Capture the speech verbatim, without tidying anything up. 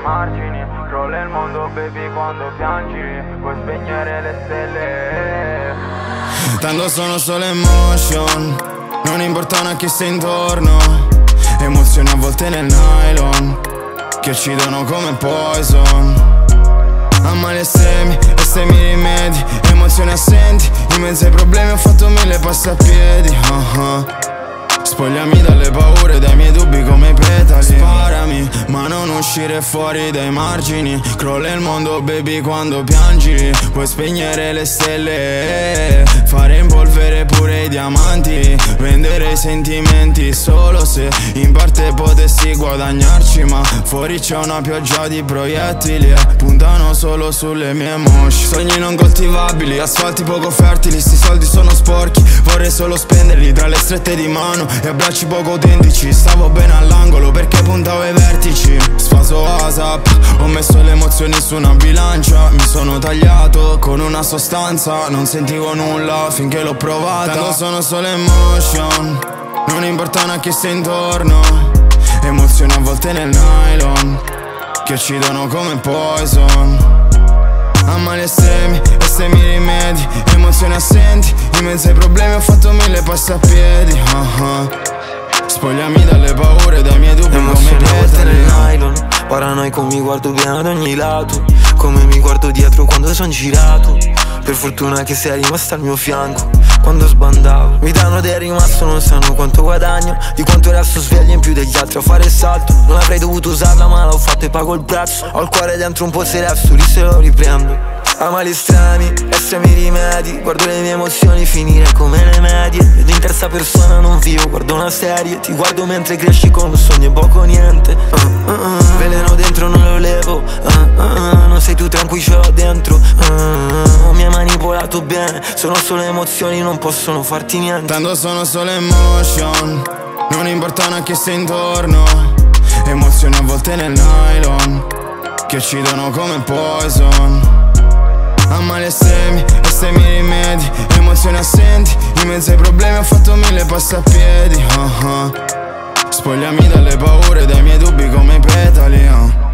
ai margini. Crolla il mondo, baby, quando piangi puoi spegnere le stelle. Tanto sono solo emotion, non importano a chi sei intorno. Emozioni avvolte nel nylon che uccidono come poison. A male semi, e semi rimedi, emozioni assenti. In mezzo ai problemi ho fatto mille passapiedi. uh -huh. Spogliami dalle paure, dai miei dubbi come i petali. Sparami, ma non uscire fuori dai margini. Crolla il mondo, baby, quando piangi puoi spegnere le stelle. Fare impolvere pure i diamanti, vendere i sentimenti solo se in parte potessi guadagnarci. Ma fuori c'è una pioggia di proiettili e puntano solo sulle mie mosce. Sogni non coltivabili, asfalti poco fertili. Sti soldi sono sporchi, vorrei solo spenderli tra le strette di mano e abbracci poco autentici. Stavo bene all'angolo perché puntavo ai vertici. Sfaso ASAP, ho messo le emozioni su una bilancia. Mi sono tagliato con una sostanza, non sentivo nulla finché l'ho provata. Tanto sono solo emotion, non importano a chi sei intorno. Emozioni avvolte nel nylon che uccidono come poison. A male estremi, estremi rimedi, emozioni assenti. In mezzo ai problemi ho fatto mille passapiedi. uh -huh. Spogliami dalle paure, dai miei dubbi come petali. Nylon, paranoico, mi guardo bene ad ogni lato, come mi guardo dietro quando son girato. Per fortuna che sei rimasta al mio fianco quando sbandavo. Mi danno del rimasto, non sanno quanto guadagno, di quanto resto sveglio in più degli altri a fare il salto. Non avrei dovuto usarla ma l'ho fatto e pago il prezzo. Ho il cuore dentro un po' seresto, lì se lo riprendo. A mali estremi, estremi rimedi. Guardo le mie emozioni finire come le medie. Ed in terza persona non vivo, guardo una serie. Ti guardo mentre cresci con un sogno e poco niente. uh, uh, uh. Veleno dentro non lo levo. uh, uh, uh. Non sei tu tranquillo, ce l'ho dentro. uh, uh. Mi hai manipolato bene. Sono solo emozioni, non possono farti niente. Tanto sono solo emotion, non importano a chi sei intorno. Emozioni avvolte nel nylon che uccidono come poison. A male estremi, estremi rimedi, emozioni assenti. In mezzo ai problemi ho fatto mille passapiedi. uh -huh. Spogliami dalle paure, dai miei dubbi come i petali. uh.